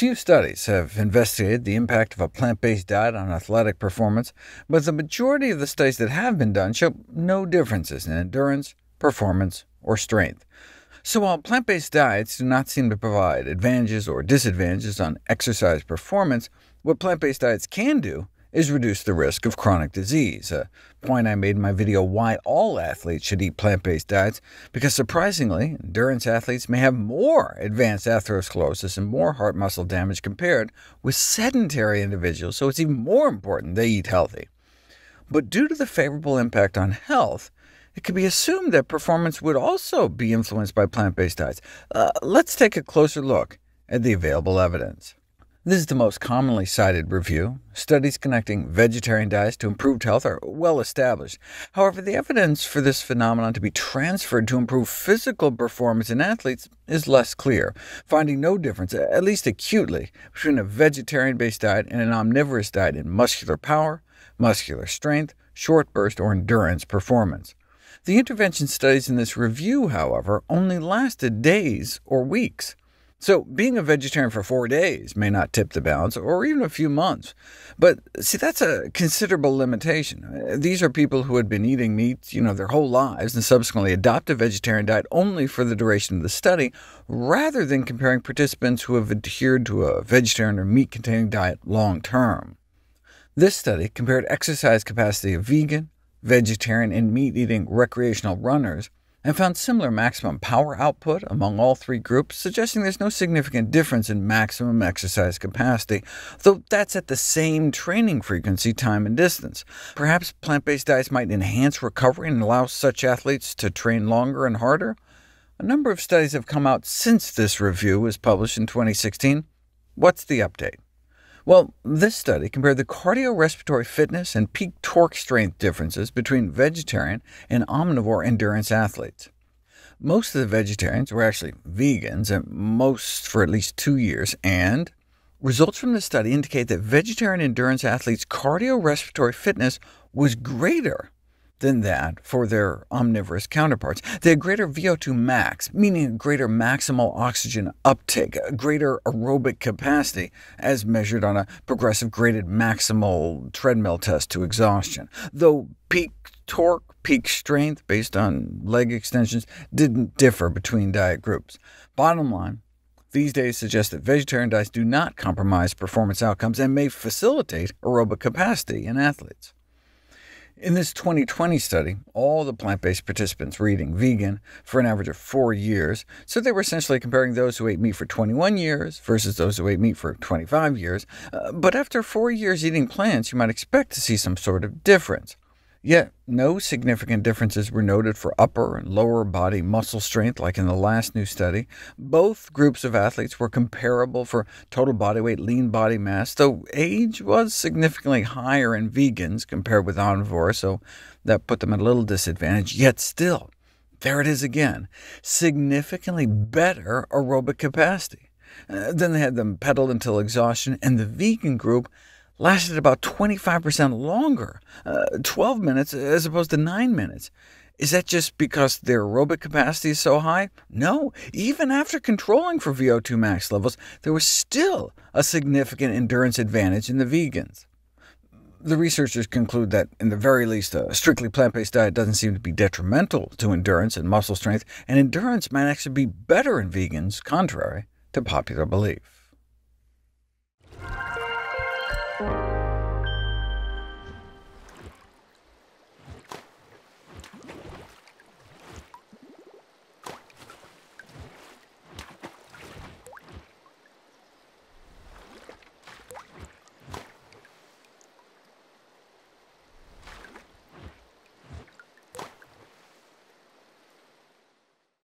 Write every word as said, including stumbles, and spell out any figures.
Few studies have investigated the impact of a plant-based diet on athletic performance, but the majority of the studies that have been done show no differences in endurance, performance, or strength. So while plant-based diets do not seem to provide advantages or disadvantages on exercise performance, what plant-based diets can do is reduce the risk of chronic disease, a point I made in my video Why All Athletes Should Eat Plant-Based Diets, because surprisingly, endurance athletes may have more advanced atherosclerosis and more heart muscle damage compared with sedentary individuals, so it's even more important they eat healthy. But due to the favorable impact on health, it could be assumed that performance would also be influenced by plant-based diets. Uh, let's take a closer look at the available evidence. This is the most commonly cited review. Studies connecting vegetarian diets to improved health are well established. However, the evidence for this phenomenon to be transferred to improve physical performance in athletes is less clear, finding no difference, at least acutely, between a vegetarian-based diet and an omnivorous diet in muscular power, muscular strength, short burst, or endurance performance. The intervention studies in this review, however, only lasted days or weeks. So being a vegetarian for four days may not tip the balance, or even a few months. But see, that's a considerable limitation. These are people who had been eating meat you know, their whole lives and subsequently adopt a vegetarian diet only for the duration of the study, rather than comparing participants who have adhered to a vegetarian or meat-containing diet long-term. This study compared exercise capacity of vegan, vegetarian, and meat-eating recreational runners and found similar maximum power output among all three groups, suggesting there's no significant difference in maximum exercise capacity, though that's at the same training frequency, time, and distance. Perhaps plant-based diets might enhance recovery and allow such athletes to train longer and harder? A number of studies have come out since this review was published in twenty sixteen. What's the update? Well, this study compared the cardiorespiratory fitness and peak torque strength differences between vegetarian and omnivore endurance athletes. Most of the vegetarians were actually vegans, and most for at least two years, and results from this study indicate that vegetarian endurance athletes' cardiorespiratory fitness was greater than that for their omnivorous counterparts. They had greater V O two max, meaning a greater maximal oxygen uptake, a greater aerobic capacity, as measured on a progressive graded maximal treadmill test to exhaustion, though peak torque, peak strength, based on leg extensions, didn't differ between diet groups. Bottom line, these data suggest that vegetarian diets do not compromise performance outcomes and may facilitate aerobic capacity in athletes. In this twenty twenty study, all the plant-based participants were eating vegan for an average of four years, so they were essentially comparing those who ate meat for twenty-one years versus those who ate meat for twenty-five years. Uh, but after four years eating plants, you might expect to see some sort of difference. Yet, no significant differences were noted for upper and lower body muscle strength, like in the last new study. Both groups of athletes were comparable for total body weight, lean body mass, though age was significantly higher in vegans compared with omnivores, so that put them at a little disadvantage. Yet still, there it is again, significantly better aerobic capacity. Uh, then they had them pedaled until exhaustion, and the vegan group lasted about twenty-five percent longer, uh, twelve minutes as opposed to nine minutes. Is that just because their aerobic capacity is so high? No, even after controlling for V O two max levels, there was still a significant endurance advantage in the vegans. The researchers conclude that, in the very least, a strictly plant-based diet doesn't seem to be detrimental to endurance and muscle strength, and endurance might actually be better in vegans, contrary to popular belief.